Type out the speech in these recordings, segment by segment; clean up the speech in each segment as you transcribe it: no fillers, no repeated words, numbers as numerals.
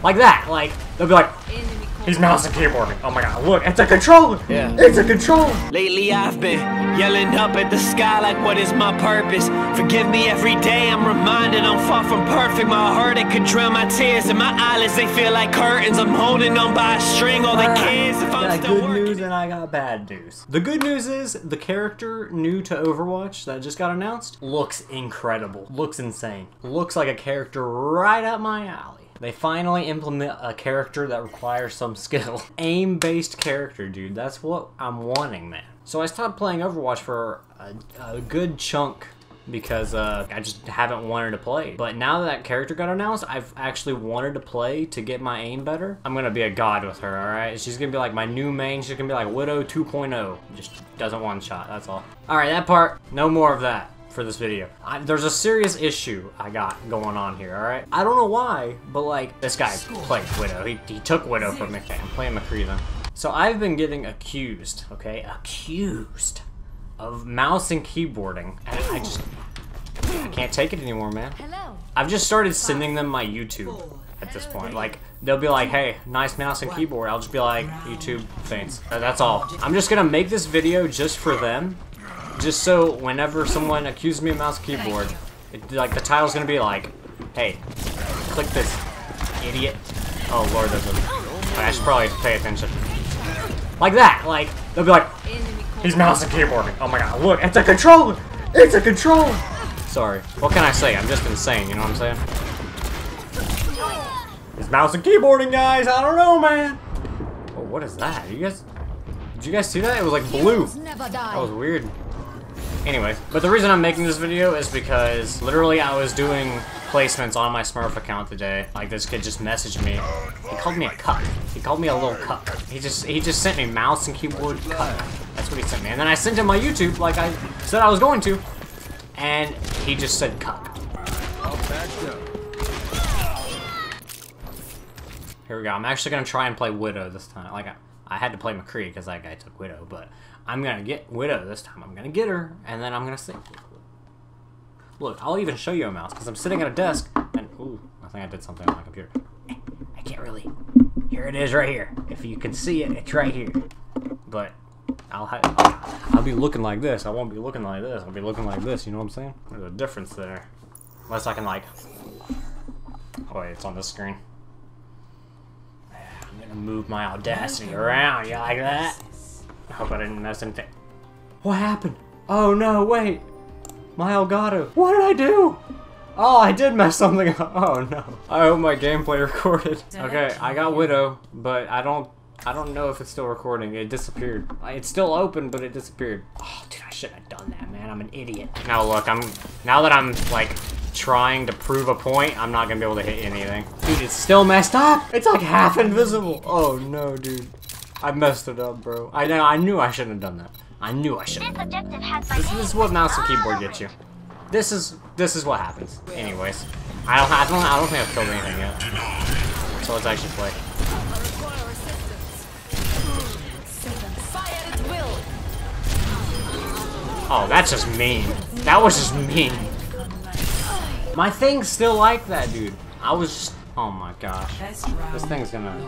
Like that, like, they'll be like, he's mouse and keyboarding. Oh my god, look, it's a controller! Yeah. It's a controller! Lately I've been yelling up at the sky like what is my purpose? Forgive me every day, I'm reminded I'm far from perfect. My heart, it could drown my tears and my eyelids, they feel like curtains. I'm holding on by a string, all the kids, if I'm still working. I got good news and I got bad news. The good news is, the character new to Overwatch that just got announced looks incredible. Looks insane. Looks like a character right up my alley. They finally implement a character that requires some skill. Aim-based character, dude. That's what I'm wanting, man. So I stopped playing Overwatch for a good chunk because I just haven't wanted to play. But now that that character got announced, I've actually wanted to play to get my aim better. I'm gonna be a god with her, alright? She's gonna be like my new main. She's gonna be like Widow 2.0. Just doesn't one-shot, that's all. Alright, that part, no more of that. For this video. There's a serious issue I got going on here, alright? I don't know why, but like, this guy played Widow. He took Widow from me. Okay, I'm playing McCree then. So I've been getting accused, okay? Accused of mouse and keyboarding. And I can't take it anymore, man. I've just started sending them my YouTube at this point. Like, they'll be like, hey, nice mouse and keyboard. I'll just be like, YouTube, thanks. That's all. I'm just gonna make this video just for them. Just so whenever someone accuses me of mouse keyboard, like the title's gonna be like, hey, click this, idiot. Oh lord, there's a... I should probably pay attention. Like that, like, they'll be like, he's mouse and keyboarding. Oh my god, look, it's a controller! It's a controller! Sorry, what can I say? I'm just insane, you know what I'm saying? He's mouse and keyboarding, guys! I don't know, man! Oh, what is that? You guys... Did you guys see that? It was like blue. That was weird. Anyway, but the reason I'm making this video is because literally I was doing placements on my Smurf account today. Like this kid just messaged me. He called me a cuck. He called me a little cuck. He just sent me mouse and keyboard cuck. That's what he sent me. And then I sent him my YouTube like I said I was going to. And he just said cuck. Here we go. I'm actually gonna try and play Widow this time. Like I had to play McCree because that guy took Widow, but I'm gonna get Widow this time. I'm gonna get her, and then I'm gonna see. Look, I'll even show you a mouse because I'm sitting at a desk, and ooh, I think I did something on my computer. I can't really. Here it is, right here. If you can see it, it's right here. But I'll be looking like this. I won't be looking like this. I'll be looking like this. You know what I'm saying? There's a difference there. Unless I can like. Oh wait, it's on this screen. I'm gonna move my Audacity around, you like that? I hope I didn't mess anything. What happened? Oh no, wait! My Elgato. What did I do? Oh, I did mess something up. Oh no. I hope my gameplay recorded. Okay, I got Widow, but I don't know if it's still recording. It disappeared. It's still open, but it disappeared. Oh dude, I shouldn't have done that, man. I'm an idiot. Now look, now that I'm like trying to prove a point, I'm not gonna be able to hit anything. Dude, it's still messed up! It's like half invisible! Oh no, dude. I messed it up, bro. I knew I shouldn't have done that. I knew I shouldn't have done that. This is what mouse and keyboard gets you. This is what happens. Anyways. I don't think I've killed anything yet. So let's actually play. Oh, that's just mean. That was just mean. My thing's still like that, dude. I was just... Oh my gosh. This thing's gonna...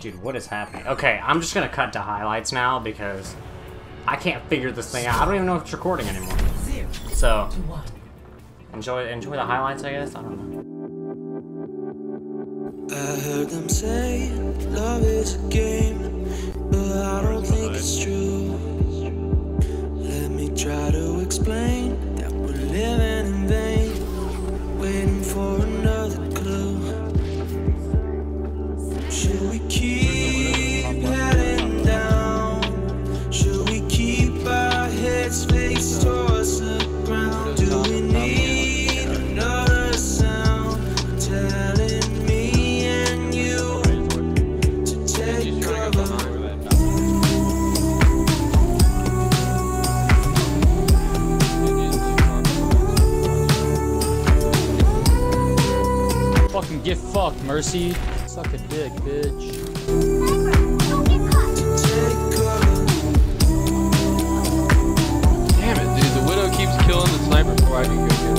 Dude, what is happening? Okay, I'm just gonna cut to highlights now because I can't figure this thing out. I don't even know if it's recording anymore. So, enjoy the highlights, I guess. I don't know. I heard them say love is a game, but I don't think it's true. Let me try to explain that we're living in vain, waiting for another clue. Should we keep heading down? Should we keep our heads faced towards the ground? Do we need another sound telling me and you to take cover? Fucking get fucked, Mercy. Suck a dick, bitch. Damn it, dude. The Widow keeps killing the sniper before I can go get it.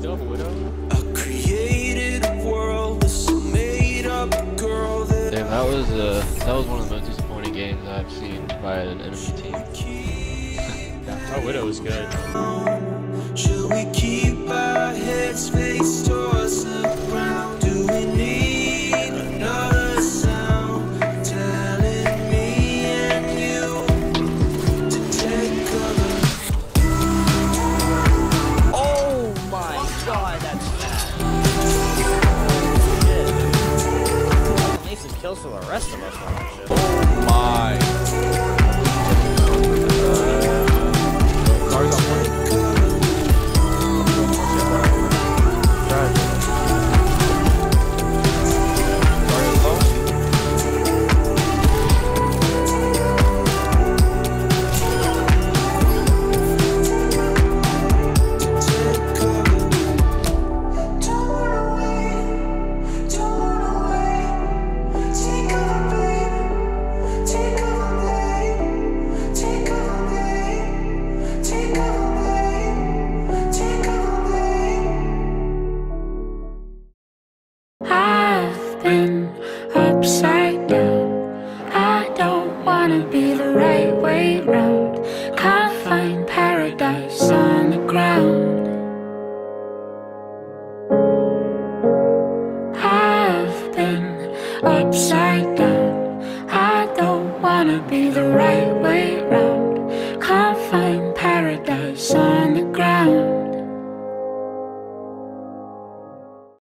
still have a Widow? I created a world with some made up girl that... Damn, that was one of the most disappointing games I've seen by an enemy team. Our Widow was good. Should we keep our heads faced towards the ground? Do we need another sound telling me and you to take cover? Oh my god, that's bad. Need some kills for the rest of us. Oh my. Upside down, I don't wanna be the right way round. Can't find paradise on the ground. I've been upside down, I don't wanna be the right way.